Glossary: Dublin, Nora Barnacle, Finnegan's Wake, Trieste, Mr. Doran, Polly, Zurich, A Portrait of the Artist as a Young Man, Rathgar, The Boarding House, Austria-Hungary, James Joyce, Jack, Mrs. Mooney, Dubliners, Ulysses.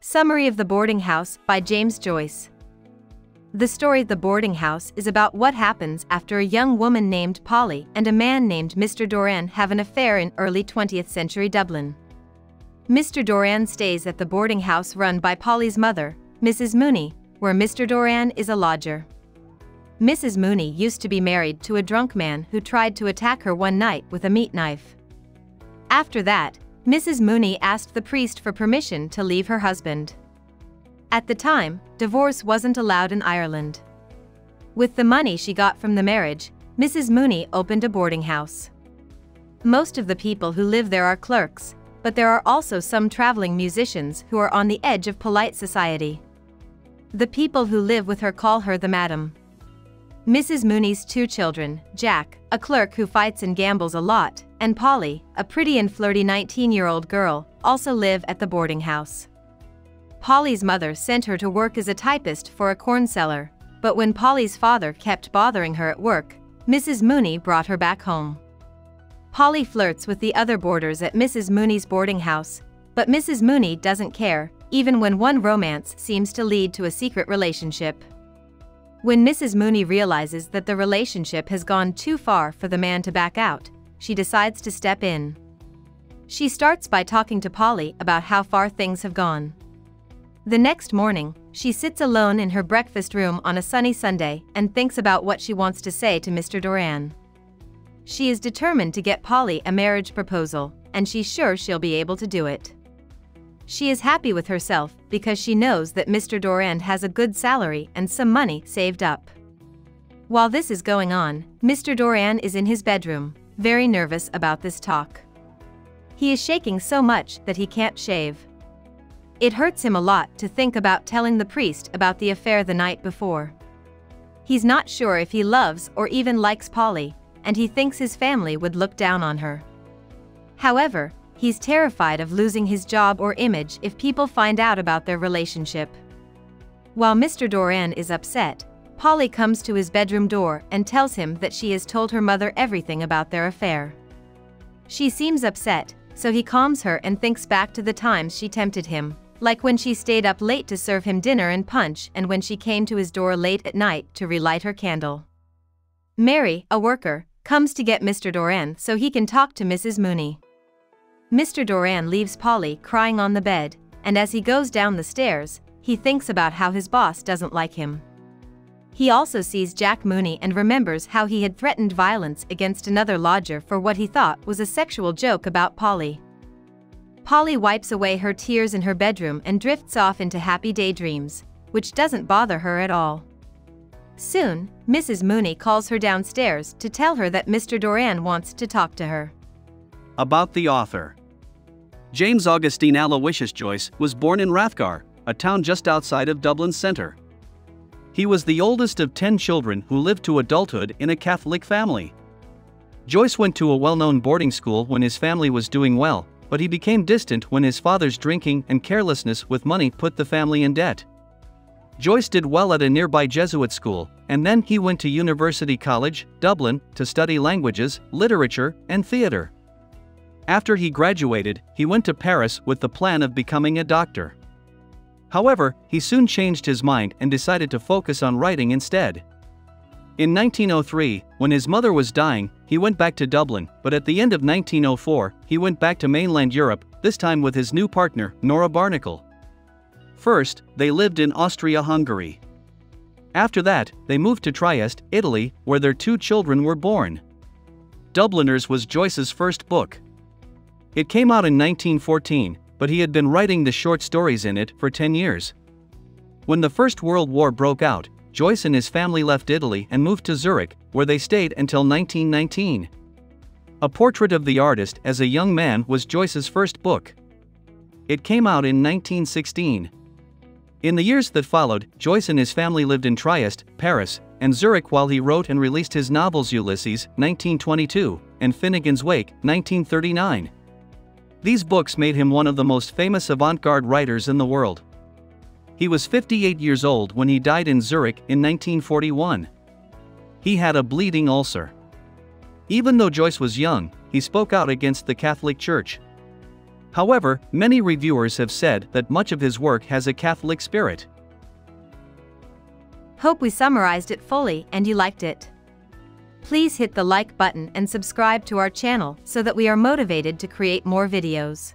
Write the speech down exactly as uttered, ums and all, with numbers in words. Summary of The Boarding House by James Joyce. The story The Boarding House is about what happens after a young woman named Polly and a man named Mister Doran have an affair in early twentieth century Dublin. Mister Doran stays at the boarding house run by Polly's mother, Missus Mooney, where Mister Doran is a lodger. Missus Mooney used to be married to a drunk man who tried to attack her one night with a meat knife. After that, Missus Mooney asked the priest for permission to leave her husband. At the time, divorce wasn't allowed in Ireland. With the money she got from the marriage, Missus Mooney opened a boarding house. Most of the people who live there are clerks, but there are also some traveling musicians who are on the edge of polite society. The people who live with her call her the madam. Missus Mooney's two children, Jack, a clerk who fights and gambles a lot, and Polly, a pretty and flirty nineteen-year-old girl, also live at the boarding house. Polly's mother sent her to work as a typist for a corn seller, but when Polly's father kept bothering her at work, Missus Mooney brought her back home. Polly flirts with the other boarders at Missus Mooney's boarding house, but Missus Mooney doesn't care, even when one romance seems to lead to a secret relationship. When Missus Mooney realizes that the relationship has gone too far for the man to back out, she decides to step in. She starts by talking to Polly about how far things have gone. The next morning, she sits alone in her breakfast room on a sunny Sunday and thinks about what she wants to say to Mister Doran. She is determined to get Polly a marriage proposal, and she's sure she'll be able to do it. She is happy with herself because she knows that Mister Doran has a good salary and some money saved up. While this is going on, Mister Doran is in his bedroom, very nervous about this talk. He is shaking so much that he can't shave. It hurts him a lot to think about telling the priest about the affair the night before. He's not sure if he loves or even likes Polly, and he thinks his family would look down on her. However, he's terrified of losing his job or image if people find out about their relationship. While Mister Doran is upset, Polly comes to his bedroom door and tells him that she has told her mother everything about their affair. She seems upset, so he calms her and thinks back to the times she tempted him, like when she stayed up late to serve him dinner and punch and when she came to his door late at night to relight her candle. Mary, a worker, comes to get Mister Doran so he can talk to Missus Mooney. Mister Doran leaves Polly crying on the bed, and as he goes down the stairs, he thinks about how his boss doesn't like him. He also sees Jack Mooney and remembers how he had threatened violence against another lodger for what he thought was a sexual joke about Polly. Polly wipes away her tears in her bedroom and drifts off into happy daydreams, which doesn't bother her at all. Soon, Missus Mooney calls her downstairs to tell her that Mister Doran wants to talk to her. About the author. James Augustine Aloysius Joyce was born in Rathgar, a town just outside of Dublin centre. He was the oldest of ten children who lived to adulthood in a Catholic family. Joyce went to a well-known boarding school when his family was doing well, but he became distant when his father's drinking and carelessness with money put the family in debt. Joyce did well at a nearby Jesuit school, and then he went to University College, Dublin, to study languages, literature, and theatre. After he graduated, he went to Paris with the plan of becoming a doctor. However, he soon changed his mind and decided to focus on writing instead. In nineteen oh three, when his mother was dying, he went back to Dublin, but at the end of nineteen oh four, he went back to mainland Europe, this time with his new partner, Nora Barnacle. First, they lived in Austria-Hungary. After that, they moved to Trieste, Italy, where their two children were born. Dubliners was Joyce's first book. It came out in nineteen fourteen, but he had been writing the short stories in it for ten years. When the First World War broke out, Joyce and his family left Italy and moved to Zurich, where they stayed until nineteen nineteen. A Portrait of the Artist as a Young Man was Joyce's first book. It came out in nineteen sixteen. In the years that followed, Joyce and his family lived in Trieste, Paris, and Zurich while he wrote and released his novels Ulysses, nineteen twenty-two, and Finnegan's Wake, nineteen thirty-nine. These books made him one of the most famous avant-garde writers in the world. He was fifty-eight years old when he died in Zurich in nineteen forty-one. He had a bleeding ulcer. Even though Joyce was young, he spoke out against the Catholic Church. However, many reviewers have said that much of his work has a Catholic spirit. Hope we summarized it fully and you liked it. Please hit the like button and subscribe to our channel so that we are motivated to create more videos.